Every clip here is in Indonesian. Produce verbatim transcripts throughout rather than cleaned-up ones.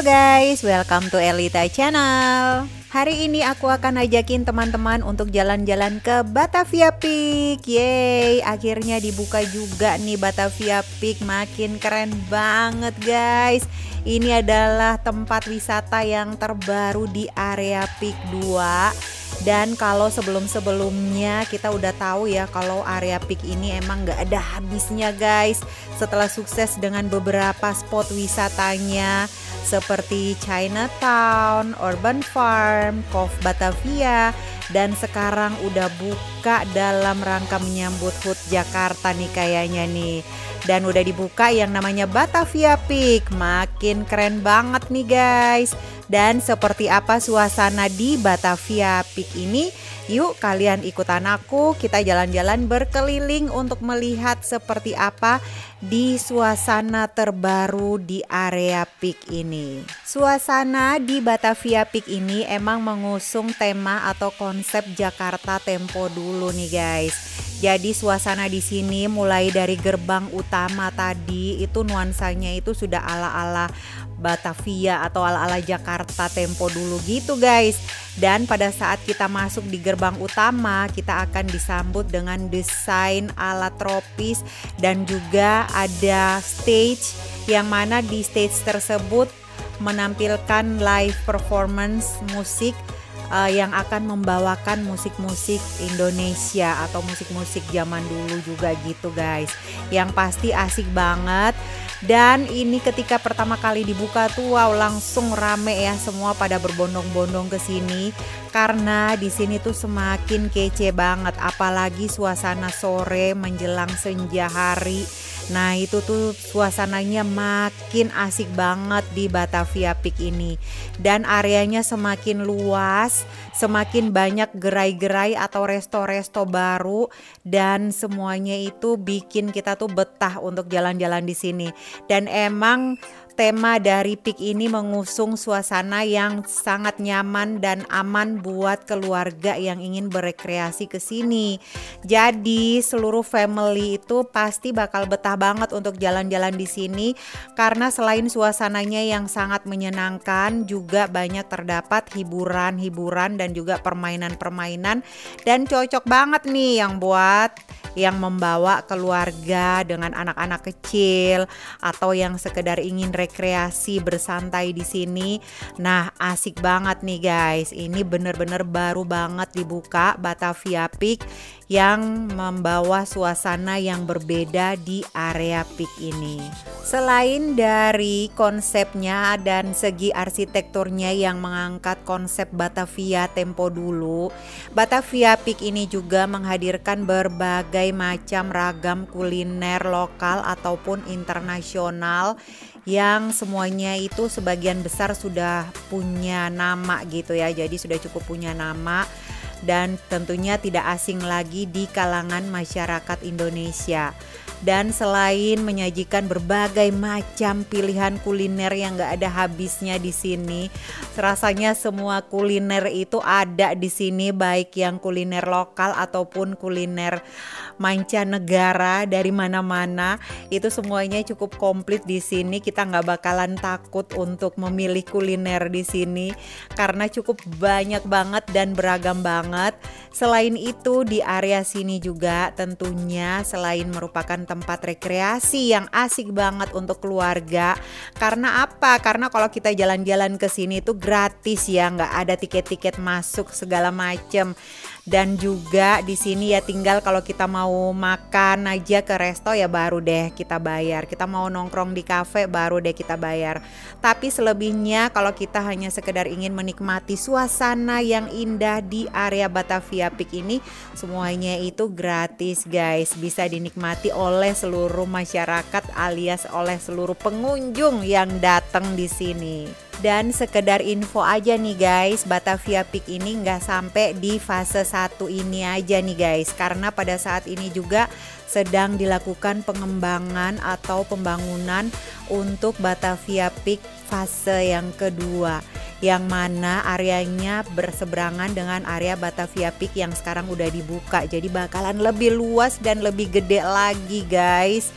Halo guys, welcome to Elita Channel. Hari ini aku akan ajakin teman-teman untuk jalan-jalan ke Batavia P I K. Yeay, akhirnya dibuka juga nih Batavia P I K. Makin keren banget guys. Ini adalah tempat wisata yang terbaru di area P I K dua. Dan kalau sebelum-sebelumnya kita udah tahu ya kalau area P I K ini emang gak ada habisnya guys. Setelah sukses dengan beberapa spot wisatanya seperti Chinatown, Urban Farm, Cove Batavia, dan sekarang udah buka dalam rangka menyambut H U T Jakarta nih kayaknya nih. Dan udah dibuka yang namanya Batavia P I K. Makin keren banget nih guys. Dan seperti apa suasana di Batavia P I K ini? Yuk kalian ikutan aku, kita jalan-jalan berkeliling untuk melihat seperti apa di suasana terbaru di area P I K ini. Suasana di Batavia P I K ini emang mengusung tema atau konsep Jakarta Tempo dulu nih guys. Jadi suasana di sini mulai dari gerbang utama tadi itu nuansanya itu sudah ala-ala Batavia atau ala-ala Jakarta Tempo dulu gitu guys. Dan pada saat kita masuk di gerbang utama kita akan disambut dengan desain ala tropis dan juga ada stage yang mana di stage tersebut menampilkan live performance musik yang akan membawakan musik-musik Indonesia atau musik-musik zaman dulu juga gitu guys. Yang pasti asik banget. Dan ini ketika pertama kali dibuka tuh wow langsung rame ya, semua pada berbondong-bondong ke sini karena di sini tuh semakin kece banget, apalagi suasana sore menjelang senja hari. Nah itu tuh suasananya makin asik banget di Batavia P I K ini. Dan areanya semakin luas, semakin banyak gerai-gerai atau resto-resto baru. Dan semuanya itu bikin kita tuh betah untuk jalan-jalan di sini. Dan emang tema dari P I K ini mengusung suasana yang sangat nyaman dan aman buat keluarga yang ingin berekreasi ke sini. Jadi seluruh family itu pasti bakal betah banget untuk jalan-jalan di sini karena selain suasananya yang sangat menyenangkan juga banyak terdapat hiburan-hiburan dan juga permainan-permainan, dan cocok banget nih yang buat yang membawa keluarga dengan anak-anak kecil atau yang sekedar ingin rekreasi bersantai di sini. Nah, asik banget nih guys. Ini bener-bener baru banget dibuka Batavia P I K yang membawa suasana yang berbeda di area P I K ini. Selain dari konsepnya dan segi arsitekturnya yang mengangkat konsep Batavia Tempo dulu, Batavia P I K ini juga menghadirkan berbagai macam ragam kuliner lokal ataupun internasional yang semuanya itu sebagian besar sudah punya nama gitu ya. Jadi sudah cukup punya nama dan tentunya tidak asing lagi di kalangan masyarakat Indonesia. Dan selain menyajikan berbagai macam pilihan kuliner yang gak ada habisnya di sini, rasanya semua kuliner itu ada di sini, baik yang kuliner lokal ataupun kuliner mancanegara dari mana-mana. Itu semuanya cukup komplit di sini. Kita nggak bakalan takut untuk memilih kuliner di sini karena cukup banyak banget dan beragam banget. Selain itu di area sini juga tentunya selain merupakan tempat rekreasi yang asik banget untuk keluarga. Karena apa? Karena kalau kita jalan-jalan ke sini itu gratis ya, nggak ada tiket-tiket masuk segala macem. Dan juga di sini ya tinggal kalau kita mau makan aja ke resto ya baru deh kita bayar. Kita mau nongkrong di kafe baru deh kita bayar. Tapi selebihnya kalau kita hanya sekedar ingin menikmati suasana yang indah di area Batavia P I K ini, semuanya itu gratis guys. Bisa dinikmati oleh seluruh masyarakat alias oleh seluruh pengunjung yang datang di sini. Dan sekedar info aja nih guys, Batavia P I K ini nggak sampai di fase satu ini aja nih guys, karena pada saat ini juga sedang dilakukan pengembangan atau pembangunan untuk Batavia P I K fase yang kedua, yang mana areanya berseberangan dengan area Batavia P I K yang sekarang udah dibuka. Jadi bakalan lebih luas dan lebih gede lagi guys.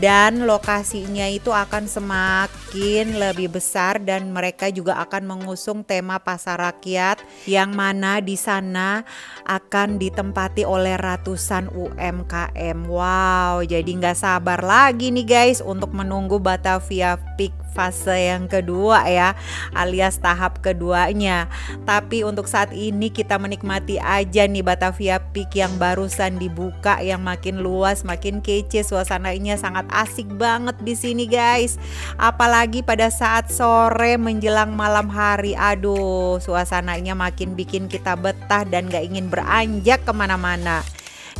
dan lokasinya itu akan semakin lebih besar, dan mereka juga akan mengusung tema pasar rakyat yang mana di sana akan ditempati oleh ratusan U M K M. Wow, jadi nggak sabar lagi nih guys untuk menunggu Batavia P I K fase yang kedua ya, alias tahap keduanya. Tapi untuk saat ini kita menikmati aja nih Batavia P I K yang barusan dibuka, yang makin luas, makin kece, suasananya sangat asik banget di sini guys, apalagi pada saat sore menjelang malam hari. Aduh, suasananya makin bikin kita betah dan gak ingin beranjak kemana-mana.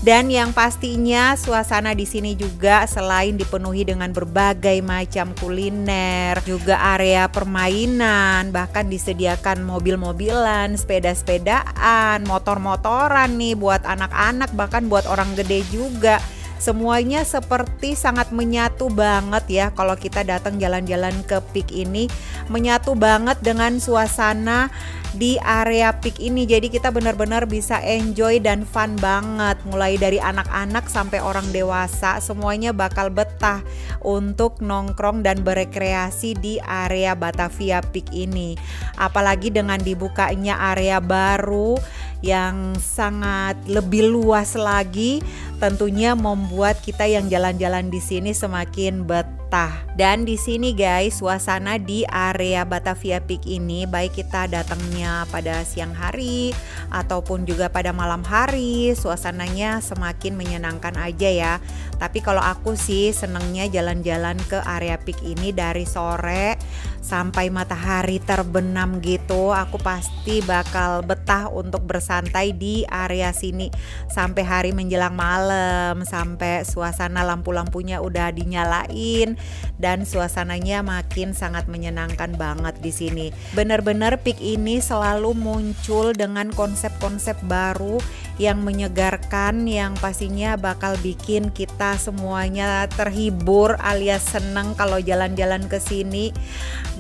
Dan yang pastinya suasana di sini juga selain dipenuhi dengan berbagai macam kuliner, juga area permainan, bahkan disediakan mobil-mobilan, sepeda-sepedaan, motor-motoran nih buat anak-anak, bahkan buat orang gede juga. Semuanya seperti sangat menyatu banget ya kalau kita datang jalan-jalan ke P I K ini, menyatu banget dengan suasana di area P I K ini. Jadi kita benar-benar bisa enjoy dan fun banget, mulai dari anak-anak sampai orang dewasa, semuanya bakal betah untuk nongkrong dan berekreasi di area Batavia P I K ini. Apalagi dengan dibukanya area baru yang sangat lebih luas lagi, tentunya membuat kita yang jalan-jalan di sini semakin betah. Dan di sini guys, suasana di area Batavia P I K ini baik kita datangnya pada siang hari ataupun juga pada malam hari, suasananya semakin menyenangkan aja ya. Tapi kalau aku sih senengnya jalan-jalan ke area P I K ini dari sore sampai matahari terbenam gitu. Aku pasti bakal betah untuk bersantai di area sini sampai hari menjelang malam, sampai suasana lampu-lampunya udah dinyalain dan suasananya makin sangat menyenangkan banget di sini. Bener-bener P I K ini selalu muncul dengan konsep-konsep baru yang menyegarkan, yang pastinya bakal bikin kita semuanya terhibur alias seneng kalau jalan-jalan ke sini.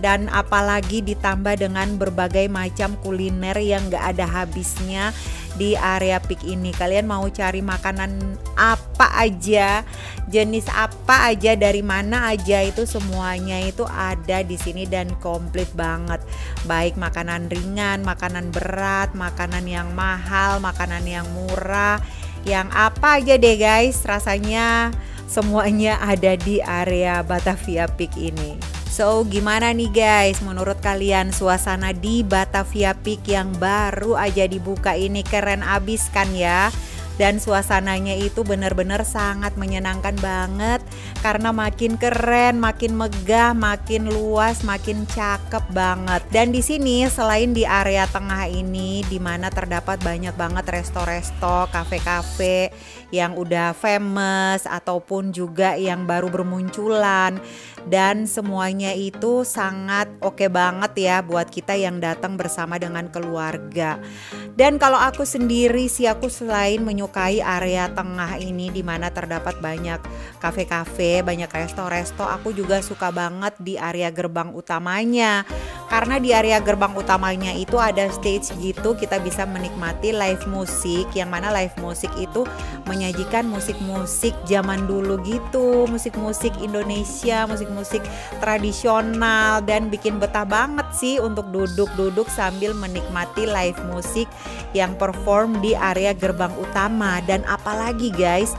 Dan apalagi ditambah dengan berbagai macam kuliner yang gak ada habisnya di area P I K ini. Kalian mau cari makanan apa aja, jenis apa aja, dari mana aja, itu semuanya itu ada di sini dan komplit banget. Baik makanan ringan, makanan berat, makanan yang mahal, makanan yang murah, yang apa aja deh guys, rasanya semuanya ada di area Batavia P I K ini. So, gimana nih guys menurut kalian suasana di Batavia P I K yang baru aja dibuka ini? Keren abis kan ya? Dan suasananya itu benar-benar sangat menyenangkan banget, karena makin keren, makin megah, makin luas, makin cakep banget. Dan di sini selain di area tengah ini, di mana terdapat banyak banget resto-resto, kafe-kafe yang udah famous ataupun juga yang baru bermunculan, dan semuanya itu sangat oke banget ya buat kita yang datang bersama dengan keluarga. Dan kalau aku sendiri sih, aku selain menyukai area tengah ini di mana terdapat banyak kafe-kafe, banyak resto-resto, aku juga suka banget di area gerbang utamanya. Karena di area gerbang utamanya itu ada stage gitu, kita bisa menikmati live musik, yang mana live musik itu menyajikan musik-musik zaman dulu gitu, musik-musik Indonesia, musik-musik tradisional, dan bikin betah banget sih untuk duduk-duduk sambil menikmati live musik yang perform di area gerbang utama. Dan apalagi guys,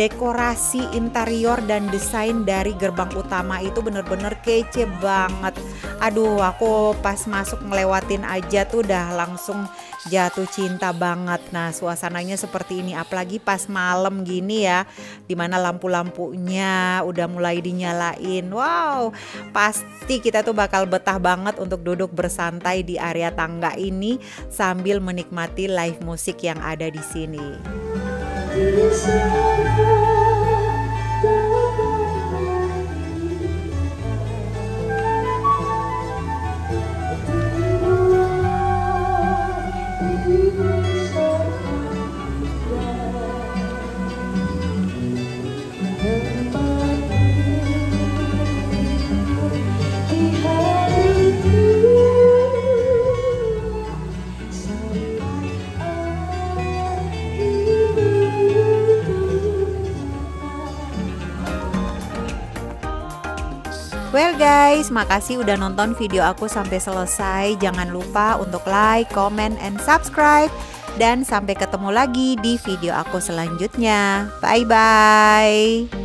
dekorasi interior dan desain dari gerbang utama itu bener-bener kece banget. Aduh, aku pas masuk ngelewatin aja tuh udah langsung jatuh cinta banget. Nah, suasananya seperti ini, apalagi pas malam gini ya, dimana lampu-lampunya udah mulai dinyalain. Wow, pasti kita tuh bakal betah banget untuk duduk bersantai di area tangga ini sambil menikmati live musik yang ada di sini. Well guys, makasih udah nonton video aku sampai selesai. Jangan lupa untuk like, comment, and subscribe. Dan sampai ketemu lagi di video aku selanjutnya. Bye-bye.